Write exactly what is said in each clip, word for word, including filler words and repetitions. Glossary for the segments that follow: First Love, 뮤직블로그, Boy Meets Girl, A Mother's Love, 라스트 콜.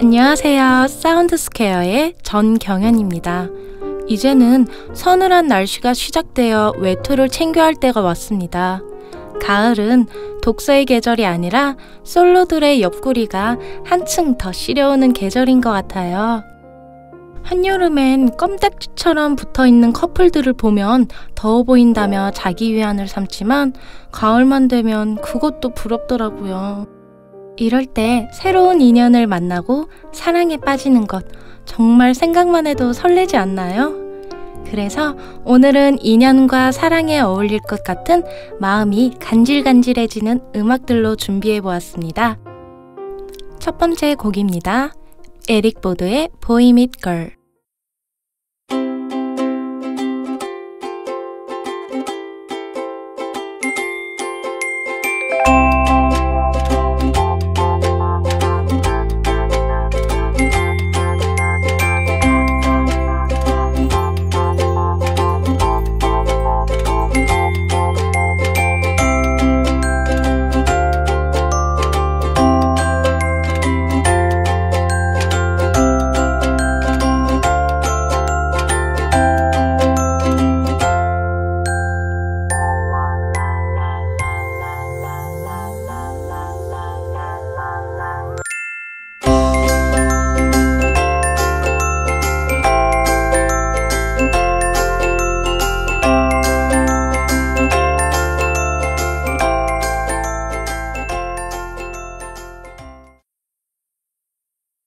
안녕하세요. 사운드스퀘어의 전경현입니다. 이제는 서늘한 날씨가 시작되어 외투를 챙겨 할 때가 왔습니다. 가을은 독서의 계절이 아니라 솔로들의 옆구리가 한층 더 시려오는 계절인 것 같아요. 한여름엔 껌딱지처럼 붙어있는 커플들을 보면 더워 보인다며 자기 위안을 삼지만 가을만 되면 그것도 부럽더라고요. 이럴 때 새로운 인연을 만나고 사랑에 빠지는 것 정말 생각만 해도 설레지 않나요? 그래서 오늘은 인연과 사랑에 어울릴 것 같은 마음이 간질간질해지는 음악들로 준비해보았습니다. 첫 번째 곡입니다. 에릭 보드의 Boy Meets Girl.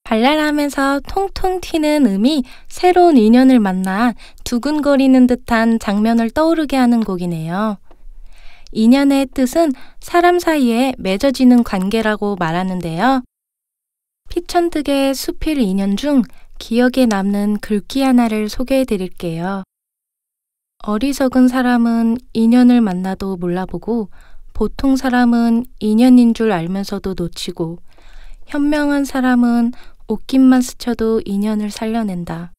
발랄하면서 통통 튀는 음이 새로운 인연을 만나 두근거리는 듯한 장면을 떠오르게 하는 곡이네요. 인연의 뜻은 사람 사이에 맺어지는 관계라고 말하는데요. 피천득의 수필 인연 중 기억에 남는 글귀 하나를 소개해드릴게요. 어리석은 사람은 인연을 만나도 몰라보고 보통 사람은 인연인 줄 알면서도 놓치고 현명한 사람은 옷깃만 스쳐도 인연을 살려낸다.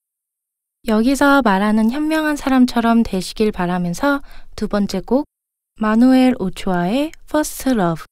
여기서 말하는 현명한 사람처럼 되시길 바라면서 두 번째 곡 마누엘 오초아의 First Love.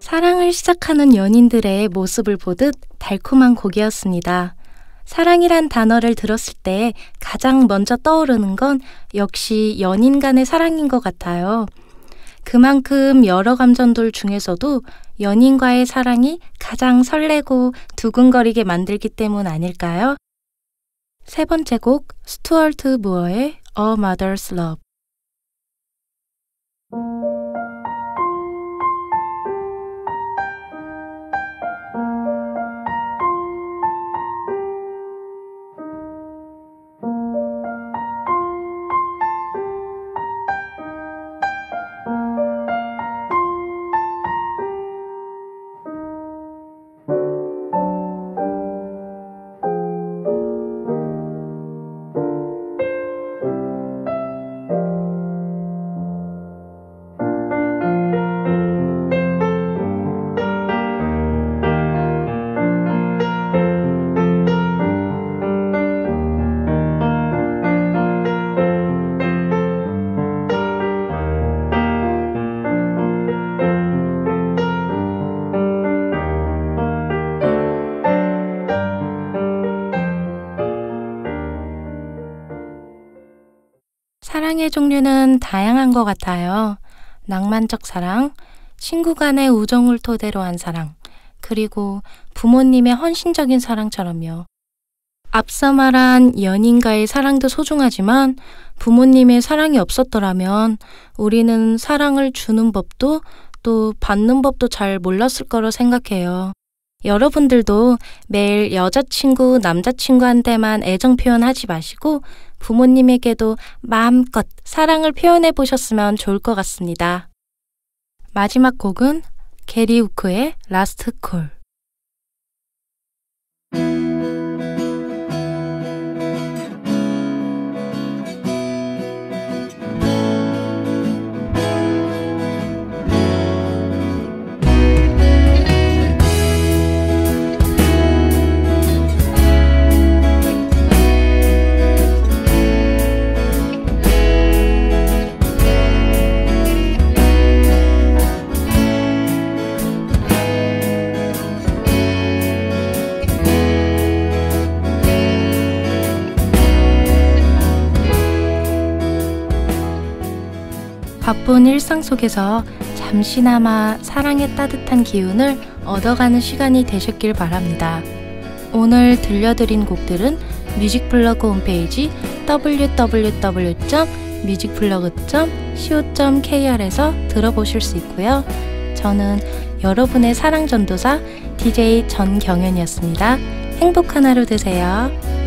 사랑을 시작하는 연인들의 모습을 보듯 달콤한 곡이었습니다. 사랑이란 단어를 들었을 때 가장 먼저 떠오르는 건 역시 연인 간의 사랑인 것 같아요. 그만큼 여러 감정들 중에서도 연인과의 사랑이 가장 설레고 두근거리게 만들기 때문 아닐까요? 세 번째 곡 스튜어트 무어의 A Mother's Love. 사랑의 종류는 다양한 것 같아요. 낭만적 사랑, 친구 간의 우정을 토대로 한 사랑, 그리고 부모님의 헌신적인 사랑처럼요. 앞서 말한 연인과의 사랑도 소중하지만 부모님의 사랑이 없었더라면 우리는 사랑을 주는 법도 또 받는 법도 잘 몰랐을 거라 생각해요. 여러분들도 매일 여자친구, 남자친구한테만 애정 표현하지 마시고 부모님에게도 마음껏 사랑을 표현해 보셨으면 좋을 것 같습니다. 마지막 곡은 게리 우크의 라스트 콜. 바쁜 일상 속에서 잠시나마 사랑의 따뜻한 기운을 얻어가는 시간이 되셨길 바랍니다. 오늘 들려드린 곡들은 뮤직블로그 홈페이지 더블유 더블유 더블유 점 뮤직블로그 점 씨오 점 케이알에서 들어보실 수 있고요. 저는 여러분의 사랑전도사 디제이 전경연이었습니다. 행복한 하루 되세요.